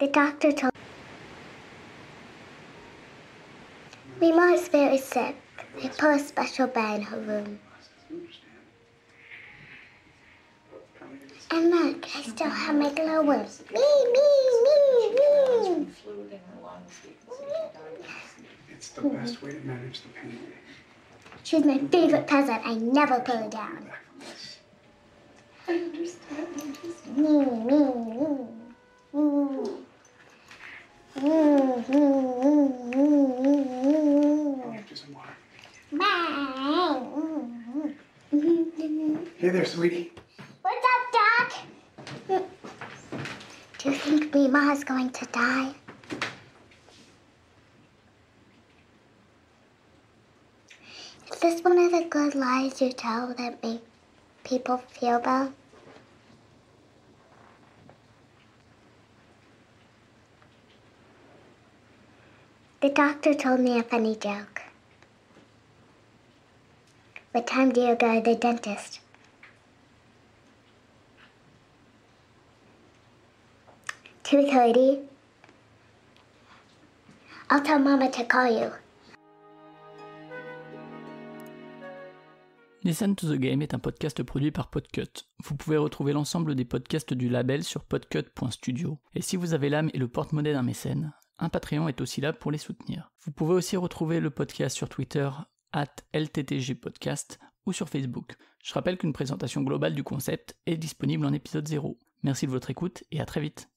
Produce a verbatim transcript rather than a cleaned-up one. The doctor told me Mima is very sick. They put a special bed in her room. And look, I still have my glow worms. Me, me, me, me. It's the best way to manage the pain. She's my favorite peasant. I never put her down. I understand. I understand. Me, me, me. Mmm. Mmm, mmm, mmm, mmm, mmm. Hey there, sweetie. What's up, Doc? Do you think Mima is going to die? Is this one of the good lies you tell that make people feel bad? The doctor told me a funny joke. What time do you go to the dentist? two thirty. I'll tell Mama to call you. Listen to the Game est un podcast produit par Podcut. Vous pouvez retrouver l'ensemble des podcasts du label sur podcut point studio. Et si vous avez l'âme et le porte-monnaie d'un mécène, un Patreon est aussi là pour les soutenir. Vous pouvez aussi retrouver le podcast sur Twitter, arobase L T T G Podcast, ou sur Facebook. Je rappelle qu'une présentation globale du concept est disponible en épisode zéro. Merci de votre écoute et à très vite.